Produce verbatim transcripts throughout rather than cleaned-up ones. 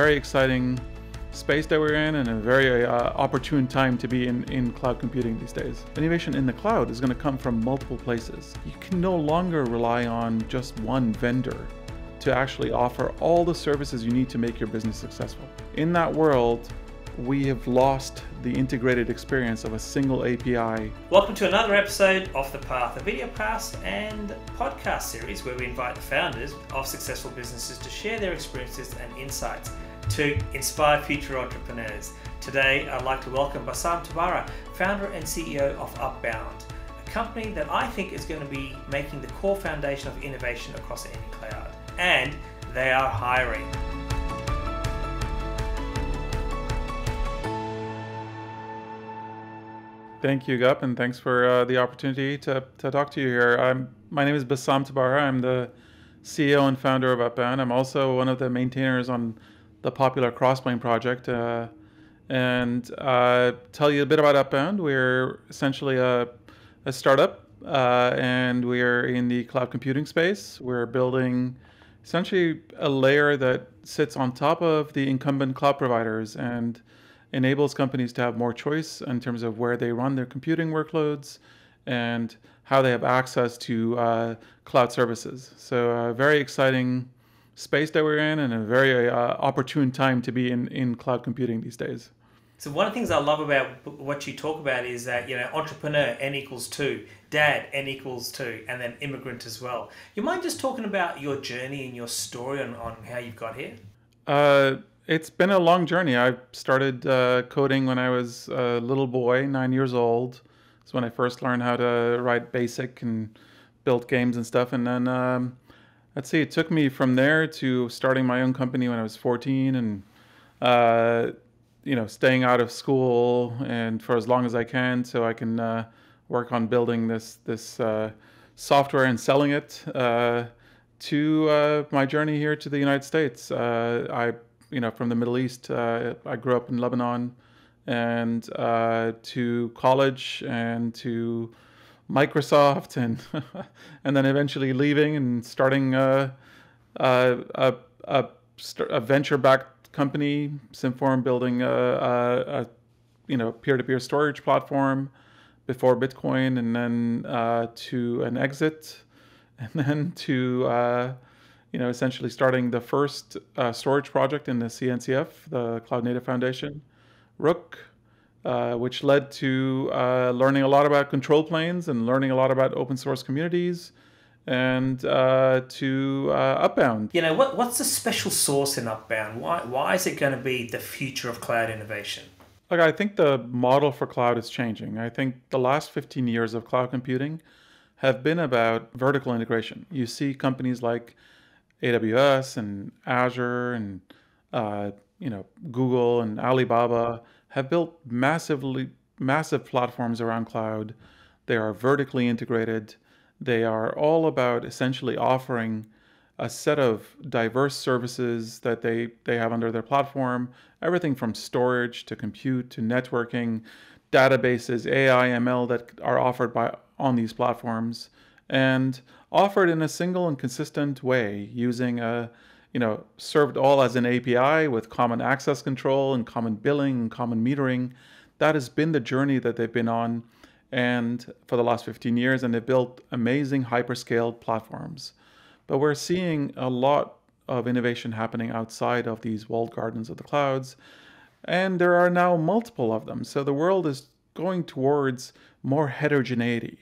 very exciting space that we're in, and a very uh, opportune time to be in, in cloud computing these days. Innovation in the cloud is going to come from multiple places. You can no longer rely on just one vendor to actually offer all the services you need to make your business successful. In that world, we have lost the integrated experience of a single A P I. Welcome to another episode of The Path, a video pass and podcast series where we invite the founders of successful businesses to share their experiences and insights to inspire future entrepreneurs. Today, I'd like to welcome Bassam Tabbara, founder and C E O of Upbound, a company that I think is going to be making the core foundation of innovation across any cloud. And they are hiring. Thank you, Gup, and thanks for uh, the opportunity to, to talk to you here. I'm, my name is Bassam Tabbara. I'm the C E O and founder of Upbound. I'm also one of the maintainers on the popular Crossplane project. Uh, and uh, tell you a bit about Upbound. We're essentially a, a startup, uh, and we're in the cloud computing space. We're building essentially a layer that sits on top of the incumbent cloud providers and enables companies to have more choice in terms of where they run their computing workloads and how they have access to uh, cloud services. So a very exciting space that we're in, and a very uh, opportune time to be in, in cloud computing these days. So one of the things I love about what you talk about is that, you know, entrepreneur, N equals two, dad, N equals two, and then immigrant as well. You mind just talking about your journey and your story on, on how you've got here? Uh, It's been a long journey. I started uh, coding when I was a little boy, nine years old. That's when I first learned how to write BASIC and build games and stuff. And then, um, let's see, it took me from there to starting my own company when I was fourteen, and uh, you know, staying out of school and for as long as I can, so I can uh, work on building this this uh, software and selling it. Uh, to uh, my journey here to the United States, uh, I. you know, from the Middle East. Uh, I grew up in Lebanon, and uh, to college and to Microsoft, and and then eventually leaving and starting a, a, a, a venture-backed company, Synform, building a, a, a you know, peer-to-peer storage platform before Bitcoin, and then uh, to an exit, and then to... Uh, you know, essentially starting the first uh, storage project in the C N C F, the Cloud Native Foundation, Rook, uh, which led to uh, learning a lot about control planes and learning a lot about open source communities, and uh, to uh, Upbound. You know, what, what's the special sauce in Upbound? Why, why is it going to be the future of cloud innovation? Look, I think the model for cloud is changing. I think the last fifteen years of cloud computing have been about vertical integration. You see companies like A W S and Azure and uh, you know, Google and Alibaba have built massively massive platforms around cloud. They are vertically integrated. They are all about essentially offering a set of diverse services that they they have under their platform. Everything from storage to compute to networking, databases, A I M L that are offered by on these platforms, and offered in a single and consistent way, using a, you know, served all as an A P I with common access control and common billing and common metering. That has been the journey that they've been on, and for the last fifteen years, and they've built amazing hyperscale platforms. But we're seeing a lot of innovation happening outside of these walled gardens of the clouds, and there are now multiple of them. So the world is going towards more heterogeneity,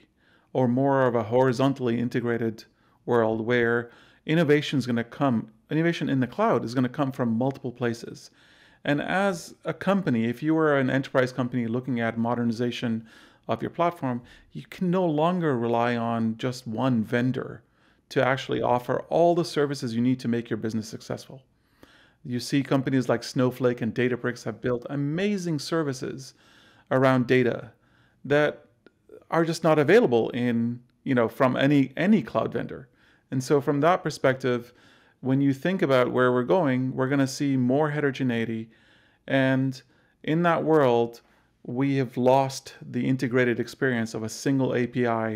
or more of a horizontally integrated world where innovation is going to come, innovation in the cloud is going to come from multiple places. And as a company, if you were an enterprise company looking at modernization of your platform, you can no longer rely on just one vendor to actually offer all the services you need to make your business successful. You see companies like Snowflake and Databricks have built amazing services around data that are just not available in, you know, from any any cloud vendor. And so from that perspective, when you think about where we're going, we're going to see more heterogeneity, and in that world, we have lost the integrated experience of a single A P I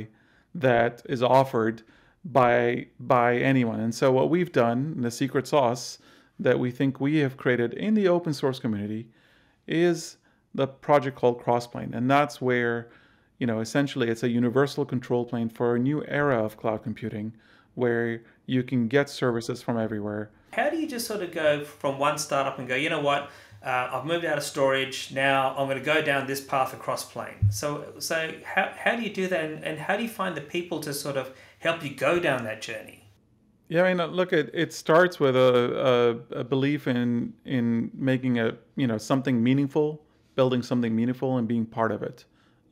that is offered by by anyone. And so what we've done, the secret sauce, that we think we have created in the open source community is the project called Crossplane. And that's where, you know, essentially it's a universal control plane for a new era of cloud computing where you can get services from everywhere. How do you just sort of go from one startup and go, you know what, uh, I've moved out of storage, now I'm going to go down this path of Crossplane. So, so how, how do you do that, and, and how do you find the people to sort of help you go down that journey? Yeah, I mean, look, it, it starts with a, a, a belief in in making a, you know, something meaningful, building something meaningful and being part of it.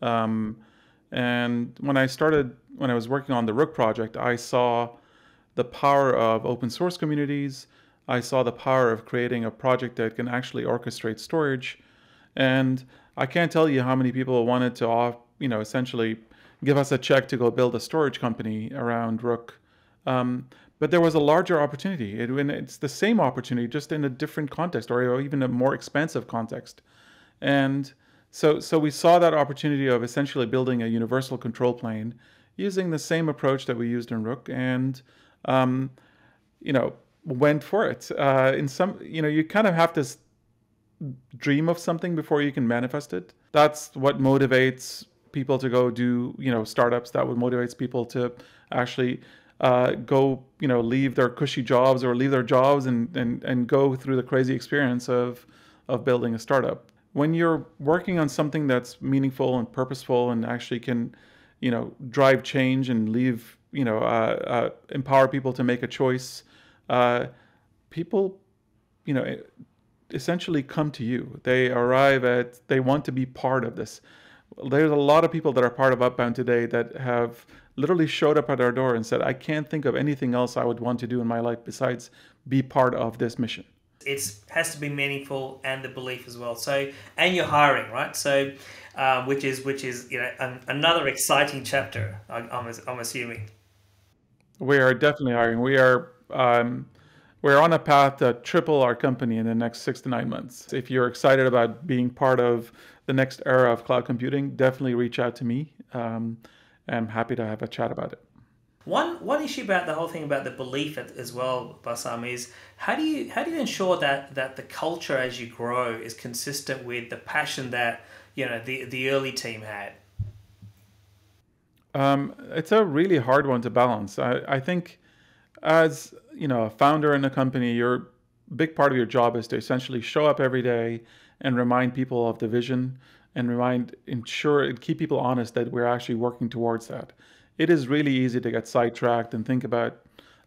Um, and when I started, when I was working on the Rook project, I saw the power of open source communities. I saw the power of creating a project that can actually orchestrate storage. And I can't tell you how many people wanted to, off, you know, essentially give us a check to go build a storage company around Rook. Um, But there was a larger opportunity, it, and it's the same opportunity, just in a different context, or even a more expansive context. And so, so we saw that opportunity of essentially building a universal control plane using the same approach that we used in Rook, and um, you know, went for it. Uh, in some, you know, you kind of have to dream of something before you can manifest it. That's what motivates people to go do, you know, startups. That what motivates people to actually. Uh, go, you know, leave their cushy jobs or leave their jobs and, and, and go through the crazy experience of, of building a startup. When you're working on something that's meaningful and purposeful and actually can, you know, drive change and leave, you know, uh, uh, empower people to make a choice, uh, people, you know, essentially come to you. They arrive at, they want to be part of this. There's a lot of people that are part of Upbound today that have literally showed up at our door and said, I can't think of anything else I would want to do in my life besides be part of this mission. It has to be meaningful, and the belief as well. So, and you're hiring, right? So, uh, which is which is you know an, another exciting chapter. I, I'm I'm assuming. We are definitely hiring. We are um, we're on a path to triple our company in the next six to nine months. If you're excited about being part of the next era of cloud computing, definitely reach out to me. Um, I'm happy to have a chat about it. One one issue about the whole thing about the belief as well, Bassam, is how do you how do you ensure that that the culture as you grow is consistent with the passion that you know the the early team had? Um, it's a really hard one to balance. I I think as you know a founder in a company, your big part of your job is to essentially show up every day and remind people of the vision. And remind, ensure, and keep people honest that we're actually working towards that. It is really easy to get sidetracked and think about,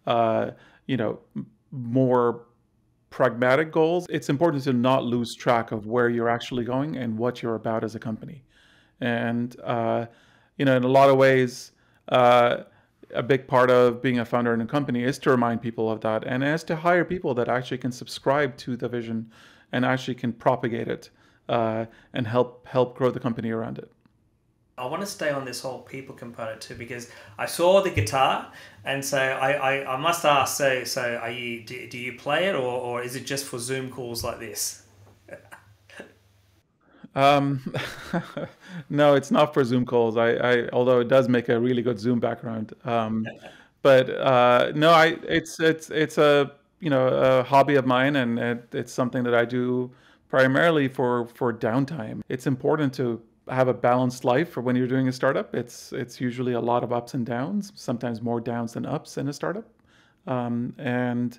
uh, you know, more pragmatic goals. It's important to not lose track of where you're actually going and what you're about as a company. And, uh, you know, in a lot of ways, uh, a big part of being a founder in a company is to remind people of that, and is to hire people that actually can subscribe to the vision and actually can propagate it. Uh, and help help grow the company around it. I want to stay on this whole people component too, because I saw the guitar, and so I, I, I must ask. So so are you do, do you play it, or or is it just for Zoom calls like this? um, no, it's not for Zoom calls. I, I although it does make a really good Zoom background. Um, but uh, no, I it's it's it's a you know a hobby of mine, and it, it's something that I do. Primarily for, for downtime. It's important to have a balanced life for when you're doing a startup. It's, it's usually a lot of ups and downs, sometimes more downs than ups in a startup. Um, and,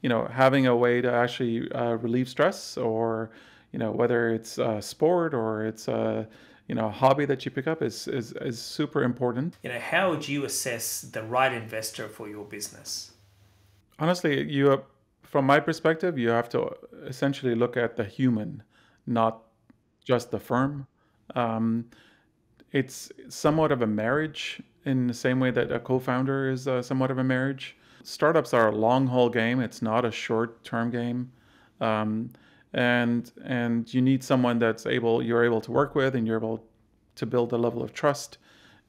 you know, having a way to actually uh, relieve stress, or, you know, whether it's a sport or it's a, you know, a hobby that you pick up is, is, is super important. You know, how would you assess the right investor for your business? Honestly, you... Uh, From my perspective, you have to essentially look at the human, not just the firm. Um, it's somewhat of a marriage in the same way that a co-founder is uh, somewhat of a marriage. Startups are a long-haul game. It's not a short-term game. Um, and and you need someone that's able, you're able to work with, and you're able to build a level of trust,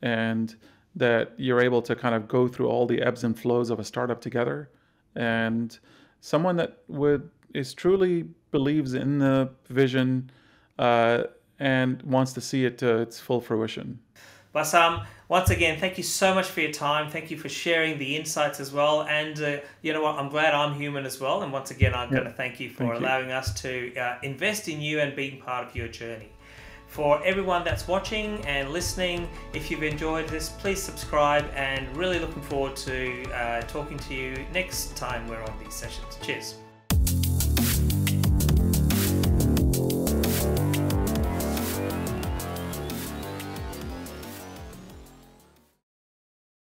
and that you're able to kind of go through all the ebbs and flows of a startup together. And someone that would is truly believes in the vision uh, and wants to see it to its full fruition. Bassam, once again, thank you so much for your time. Thank you for sharing the insights as well. And uh, you know what? I'm glad I'm human as well. And once again, I'm yep. going to thank you for thank allowing you. us to uh, invest in you and being part of your journey. For everyone that's watching and listening, if you've enjoyed this, please subscribe, and really looking forward to uh, talking to you next time we're on these sessions. Cheers.